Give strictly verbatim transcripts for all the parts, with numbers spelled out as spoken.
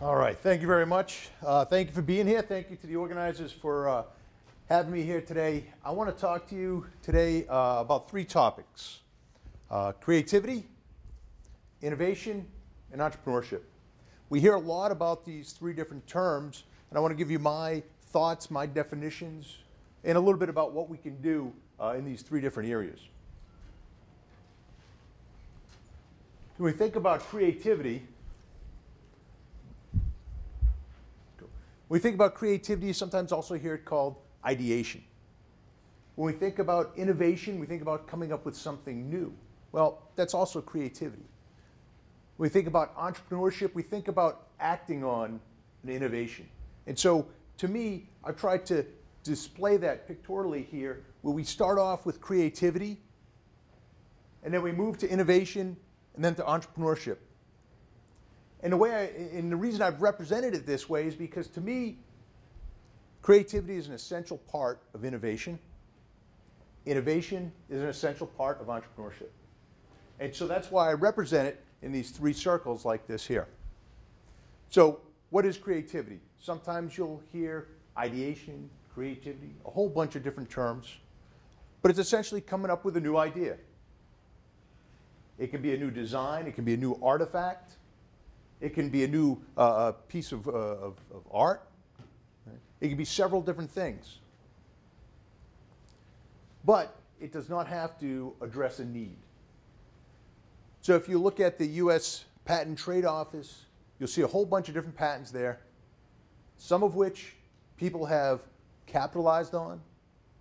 All right, thank you very much. Uh, thank you for being here. Thank you to the organizers for uh, having me here today. I want to talk to you today uh, about three topics: uh, creativity, innovation, and entrepreneurship. We hear a lot about these three different terms, and I want to give you my thoughts, my definitions, and a little bit about what we can do uh, in these three different areas. When we think about creativity, When we think about creativity, sometimes also hear it called ideation. When we think about innovation, we think about coming up with something new. Well, that's also creativity. When we think about entrepreneurship, we think about acting on an innovation. And so, to me, I've tried to display that pictorially here, where we start off with creativity, and then we move to innovation, and then to entrepreneurship. And the way I, and the reason I've represented it this way is because, to me, creativity is an essential part of innovation. Innovation is an essential part of entrepreneurship. And so that's why I represent it in these three circles like this here. So what is creativity? Sometimes you'll hear ideation, creativity, a whole bunch of different terms. But it's essentially coming up with a new idea. It can be a new design. It can be a new artifact. It can be a new uh, piece of, uh, of, of art. It can be several different things. But it does not have to address a need. So if you look at the U S Patent and Trade Office, you'll see a whole bunch of different patents there, some of which people have capitalized on.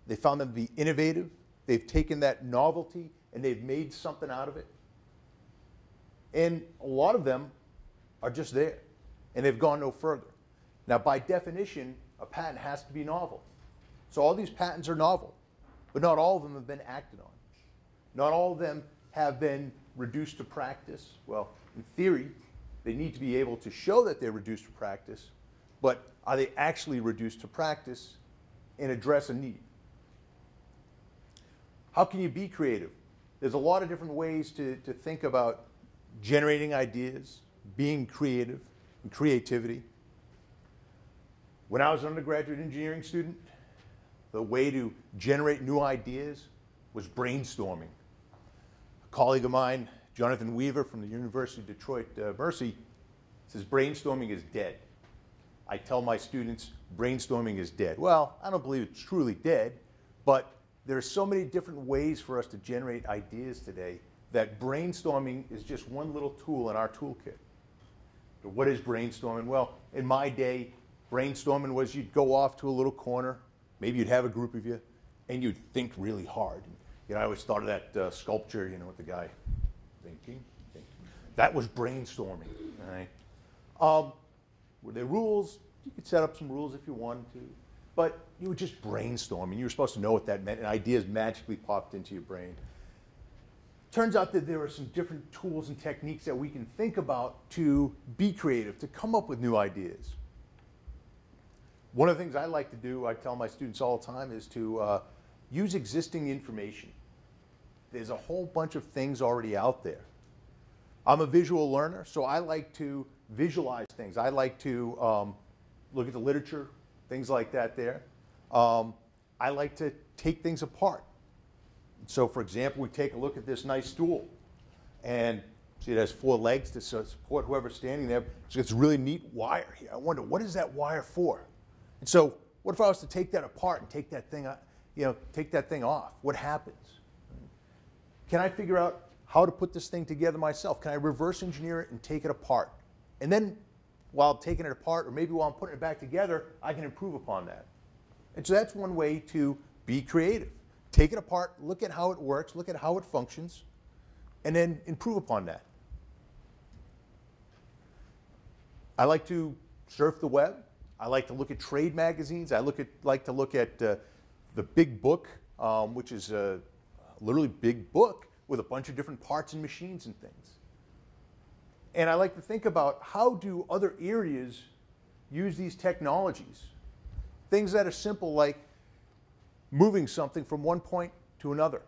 They found them to be innovative. They've taken that novelty, and they've made something out of it. And a lot of them are just there, and they've gone no further. Now, by definition, a patent has to be novel. So all these patents are novel, but not all of them have been acted on. Not all of them have been reduced to practice. Well, in theory, they need to be able to show that they're reduced to practice, but are they actually reduced to practice and address a need? How can you be creative? There's a lot of different ways to, to think about generating ideas, being creative, and creativity. When I was an undergraduate engineering student, the way to generate new ideas was brainstorming. A colleague of mine, Jonathan Weaver from the University of Detroit uh, Mercy, says brainstorming is dead. I tell my students brainstorming is dead. Well, I don't believe it's truly dead, but there are so many different ways for us to generate ideas today that brainstorming is just one little tool in our toolkit. What is brainstorming? Well, in my day, brainstorming was you'd go off to a little corner, maybe you'd have a group of you, and you'd think really hard. You know, I always thought of that uh, sculpture, you know, with the guy thinking, thinking. That was brainstorming, all right? Um, were there rules? You could set up some rules if you wanted to, but you were just brainstorming. You were supposed to know what that meant, and ideas magically popped into your brain. Turns out that there are some different tools and techniques that we can think about to be creative, to come up with new ideas. One of the things I like to do, I tell my students all the time, is to uh, use existing information. There's a whole bunch of things already out there. I'm a visual learner, so I like to visualize things. I like to um, look at the literature, things like that there. Um, I like to take things apart. So, for example, we take a look at this nice stool, and see it has four legs to support whoever's standing there. So it's a really neat wire here. I wonder, what is that wire for? And so, what if I was to take that apart and take that thing, you know, take that thing off? What happens? Can I figure out how to put this thing together myself? Can I reverse engineer it and take it apart? And then, while I'm taking it apart, or maybe while I'm putting it back together, I can improve upon that. And so that's one way to be creative. Take it apart, look at how it works, look at how it functions, and then improve upon that. I like to surf the web. I like to look at trade magazines. I look at, like to look at uh, the Big Book, um, which is a literally big book with a bunch of different parts and machines and things. And I like to think about how do other areas use these technologies? Things that are simple, like moving something from one point to another.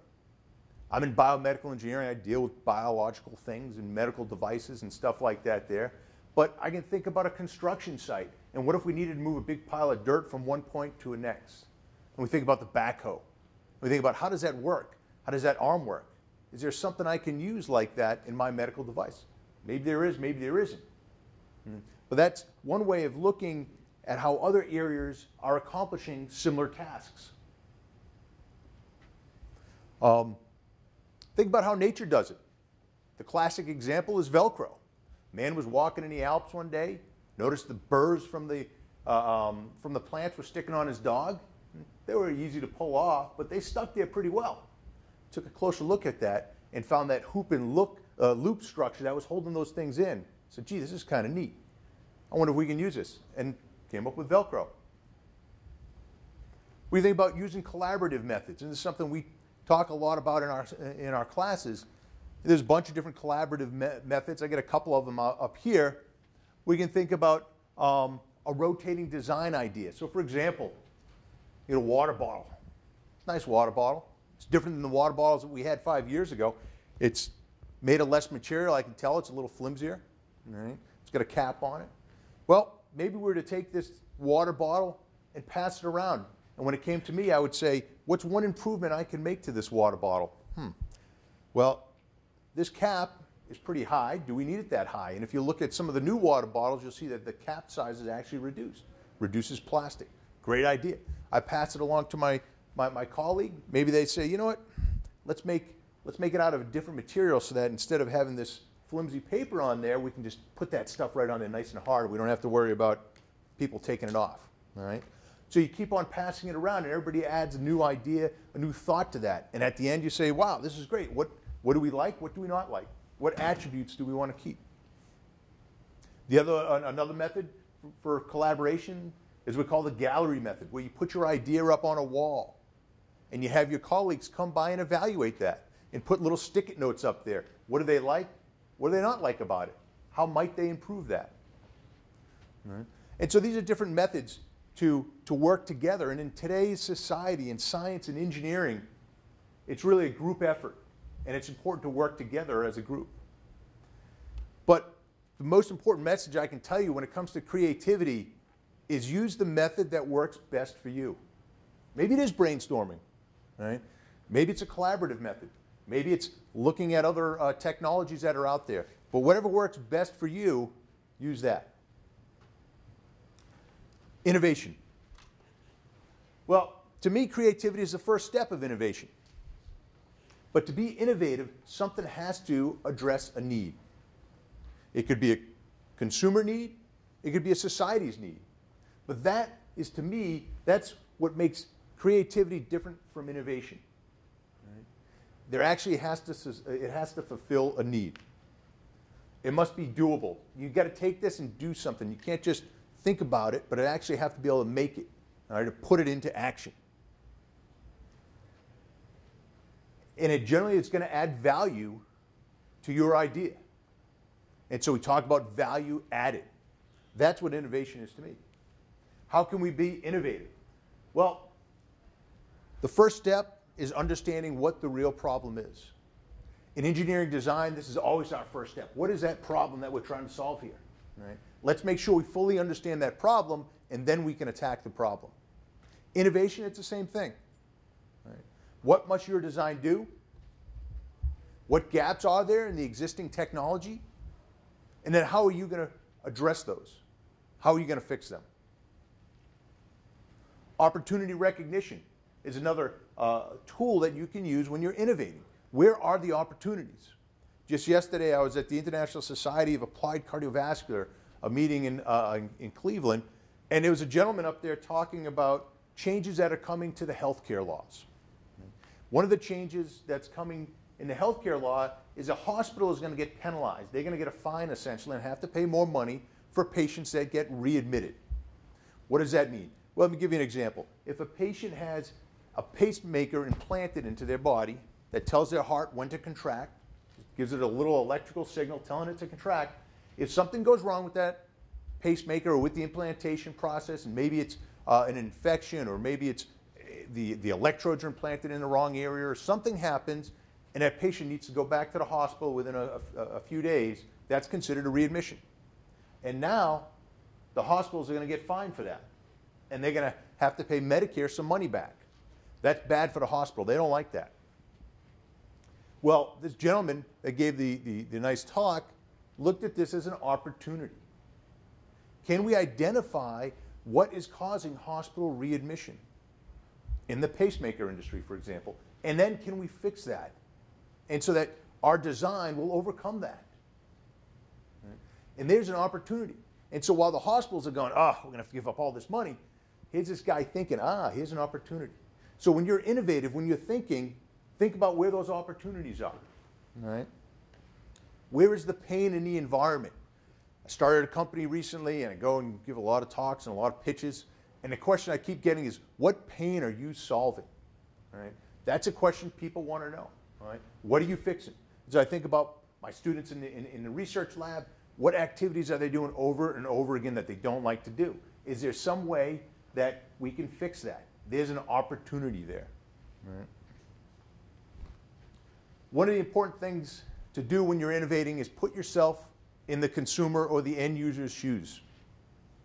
I'm in biomedical engineering. I deal with biological things and medical devices and stuff like that there. But I can think about a construction site. And what if we needed to move a big pile of dirt from one point to the next? And we think about the backhoe. We think about, how does that work? How does that arm work? Is there something I can use like that in my medical device? Maybe there is, maybe there isn't. Mm-hmm. But that's one way of looking at how other areas are accomplishing similar tasks. Um, think about how nature does it. The classic example is Velcro. Man was walking in the Alps one day, noticed the burrs from the, uh, um, from the plants were sticking on his dog. They were easy to pull off, but they stuck there pretty well. Took a closer look at that and found that hoop and loop, uh, loop structure that was holding those things in. So, gee, this is kind of neat. I wonder if we can use this. And came up with Velcro. We think about using collaborative methods, and this is something we talk a lot about in our, in our classes. There's a bunch of different collaborative me methods. I get a couple of them up here. We can think about um, a rotating design idea. So, for example, you know, water bottle. Nice water bottle. It's different than the water bottles that we had five years ago. It's made of less material. I can tell it's a little flimsier. All right. It's got a cap on it. Well, maybe we were to take this water bottle and pass it around. And when it came to me, I would say, what's one improvement I can make to this water bottle? Hmm. Well, this cap is pretty high. Do we need it that high? And if you look at some of the new water bottles, you'll see that the cap size is actually reduced. Reduces plastic. Great idea. I pass it along to my, my, my colleague. Maybe they say, you know what, let's make, let's make it out of a different material so that instead of having this flimsy paper on there, we can just put that stuff right on there nice and hard. We don't have to worry about people taking it off. All right? So you keep on passing it around, and everybody adds a new idea, a new thought to that. And at the end, you say, wow, this is great. What, what do we like? What do we not like? What attributes do we want to keep? The other, another method for collaboration is what we call the gallery method, where you put your idea up on a wall, and you have your colleagues come by and evaluate that, and put little sticky notes up there. What do they like? What do they not like about it? How might they improve that? Right. And so these are different methods to, to work together. And in today's society, in science and engineering, it's really a group effort. And it's important to work together as a group. But the most important message I can tell you when it comes to creativity is use the method that works best for you. Maybe it is brainstorming, right? Maybe it's a collaborative method. Maybe it's looking at other uh, technologies that are out there. But whatever works best for you, use that. Innovation. Well, to me, creativity is the first step of innovation. But to be innovative, something has to address a need. It could be a consumer need. It could be a society's need. But that is, to me, that's what makes creativity different from innovation. Right? There actually has to, it has to fulfill a need. It must be doable. You've got to take this and do something. You can't just think about it, but it actually have to be able to make it, all right, to put it into action. And it generally is going to add value to your idea. And so we talk about value added. That's what innovation is to me. How can we be innovative? Well, the first step is understanding what the real problem is. In engineering design, this is always our first step. What is that problem that we're trying to solve here? Right? Let's make sure we fully understand that problem, and then we can attack the problem. Innovation, it's the same thing. Right? What must your design do? What gaps are there in the existing technology? And then how are you going to address those? How are you going to fix them? Opportunity recognition is another uh, tool that you can use when you're innovating. Where are the opportunities? Just yesterday, I was at the International Society of Applied Cardiovascular, a meeting in, uh, in, in Cleveland, and there was a gentleman up there talking about changes that are coming to the healthcare laws. One of the changes that's coming in the healthcare law is a hospital is going to get penalized. They're going to get a fine, essentially, and have to pay more money for patients that get readmitted. What does that mean? Well, let me give you an example. If a patient has a pacemaker implanted into their body that tells their heart when to contract, gives it a little electrical signal telling it to contract, if something goes wrong with that pacemaker or with the implantation process, and maybe it's uh, an infection, or maybe it's The, the electrodes are implanted in the wrong area, or something happens, and that patient needs to go back to the hospital within a, a, a few days, that's considered a readmission. And now the hospitals are going to get fined for that. And they're going to have to pay Medicare some money back. That's bad for the hospital. They don't like that. Well, this gentleman that gave the, the, the nice talk looked at this as an opportunity. Can we identify what is causing hospital readmission in the pacemaker industry, for example? And then can we fix that? And so that our design will overcome that. And there's an opportunity. And so while the hospitals are going, oh, we're going to have to give up all this money, here's this guy thinking, ah, here's an opportunity. So when you're innovative, when you're thinking, think about where those opportunities are. All right. Where is the pain in the environment? I started a company recently, and I go and give a lot of talks and a lot of pitches. And the question I keep getting is, what pain are you solving? All right. That's a question people want to know. All right. What are you fixing? So I think about my students in the, in, in the research lab. What activities are they doing over and over again that they don't like to do? Is there some way that we can fix that? There's an opportunity there. Right. One of the important things to do when you're innovating is put yourself in the consumer or the end user's shoes.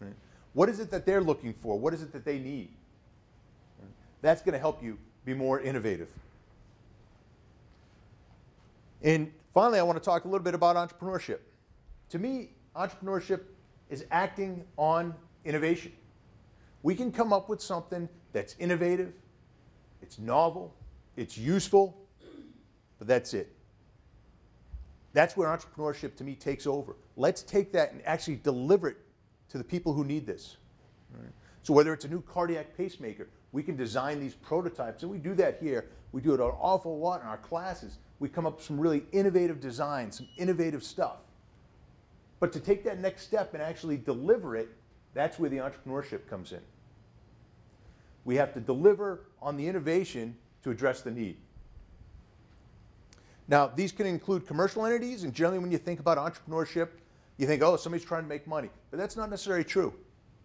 Right. What is it that they're looking for? What is it that they need? Right. That's going to help you be more innovative. And finally, I want to talk a little bit about entrepreneurship. To me, entrepreneurship is acting on innovation. We can come up with something that's innovative, it's novel, it's useful, but that's it. That's where entrepreneurship, to me, takes over. Let's take that and actually deliver it to the people who need this. Right. So whether it's a new cardiac pacemaker, we can design these prototypes, and we do that here. We do it an awful lot in our classes. We come up with some really innovative designs, some innovative stuff. But to take that next step and actually deliver it, that's where the entrepreneurship comes in. We have to deliver on the innovation to address the need. Now, these can include commercial entities, and generally when you think about entrepreneurship, you think, oh, somebody's trying to make money. But that's not necessarily true.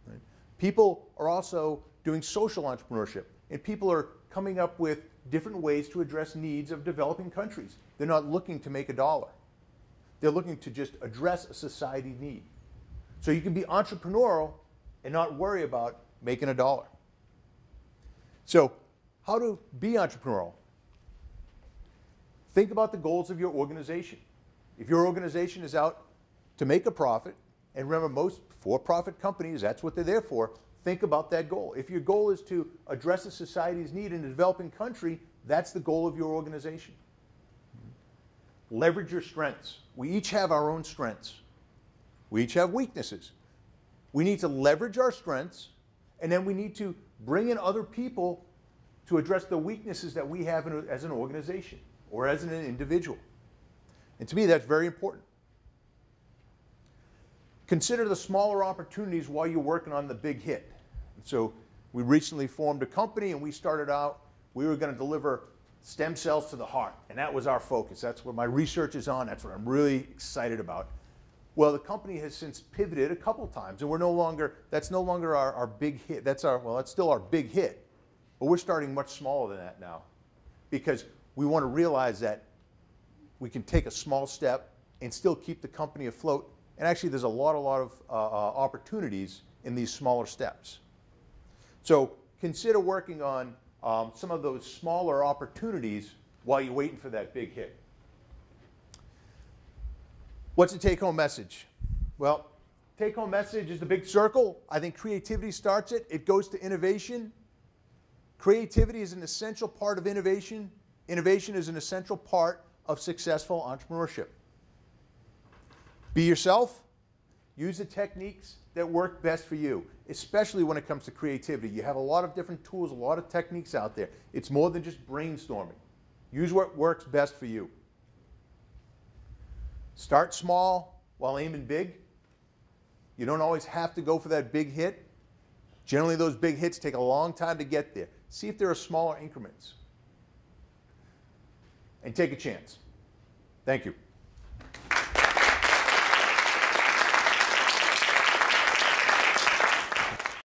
Right? People are also doing social entrepreneurship, and people are coming up with different ways to address needs of developing countries. They're not looking to make a dollar. They're looking to just address a society need. So you can be entrepreneurial and not worry about making a dollar. So how to be entrepreneurial? Think about the goals of your organization. If your organization is out to make a profit, and remember most for-profit companies, that's what they're there for, think about that goal. If your goal is to address a society's need in a developing country, that's the goal of your organization. Leverage your strengths. We each have our own strengths. We each have weaknesses. We need to leverage our strengths, and then we need to bring in other people to address the weaknesses that we have in, as an organization or as an individual. And to me, that's very important. Consider the smaller opportunities while you're working on the big hit. So we recently formed a company, and we started out, we were going to deliver stem cells to the heart, and that was our focus. That's what my research is on. That's what I'm really excited about. Well, the company has since pivoted a couple times, and we're no longer, that's no longer our, our big hit. That's our, well, that's still our big hit, but we're starting much smaller than that now, because we want to realize that we can take a small step and still keep the company afloat. And actually, there's a lot, a lot of uh, opportunities in these smaller steps. So consider working on Um, some of those smaller opportunities while you're waiting for that big hit. What's the take-home message? Well, take-home message is the big circle. I think creativity starts it. It goes to innovation. Creativity is an essential part of innovation. Innovation is an essential part of successful entrepreneurship. Be yourself. Use the techniques that work best for you, especially when it comes to creativity. You have a lot of different tools, a lot of techniques out there. It's more than just brainstorming. Use what works best for you. Start small while aiming big. You don't always have to go for that big hit. Generally, those big hits take a long time to get there. See if there are smaller increments. And take a chance. Thank you.